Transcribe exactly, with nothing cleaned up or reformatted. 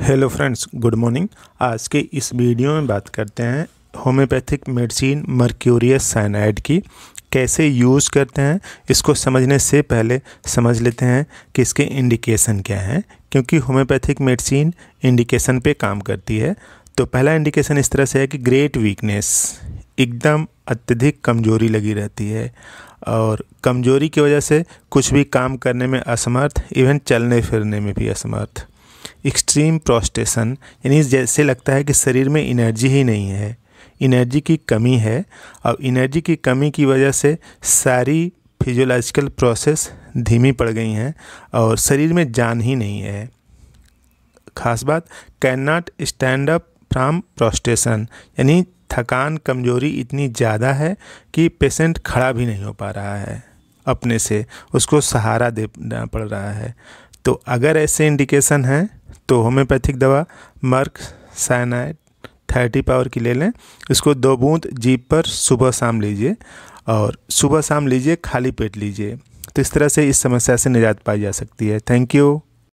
Hello friends, good morning. आज के इस वीडियो में बात करते हैं होम्योपैथिक मेडिसिन मर्क्यूरियस साइनाइड की। कैसे यूज़ करते हैं इसको समझने से पहले समझ लेते हैं कि इसके इंडिकेशन क्या हैं, क्योंकि होम्योपैथिक मेडिसिन इंडिकेशन पे काम करती है। तो पहला इंडिकेशन इस तरह से है कि ग्रेट वीकनेस, एकदम अत्यधिक कमजोरी लगी रहती है और कमजोरी की वजह से कुछ भी काम करने में असमर्थ, इवन चलने फिरने में भी असमर्थ। एक्सट्रीम प्रोस्टेशन, यानी जैसे लगता है कि शरीर में एनर्जी ही नहीं है, एनर्जी की कमी है। और एनर्जी की कमी की वजह से सारी फिजियोलॉजिकल प्रोसेस धीमी पड़ गई हैं और शरीर में जान ही नहीं है। खास बात, can not stand up from prostration, यानी थकान कमजोरी इतनी ज़्यादा है कि पेशेंट खड़ा भी नहीं हो पा रहा है, अपने से उसको सहारा देना पड़ रहा है। तो अगर ऐसे इंडिकेशन हैं तो होम्योपैथिक दवा मर्क साइनाइड तीस पावर की ले लें। इसको दो बूंद जीभ पर सुबह शाम लीजिए, और सुबह शाम लीजिए, खाली पेट लीजिए। तो इस तरह से इस समस्या से निजात पाई जा सकती है। Thank you.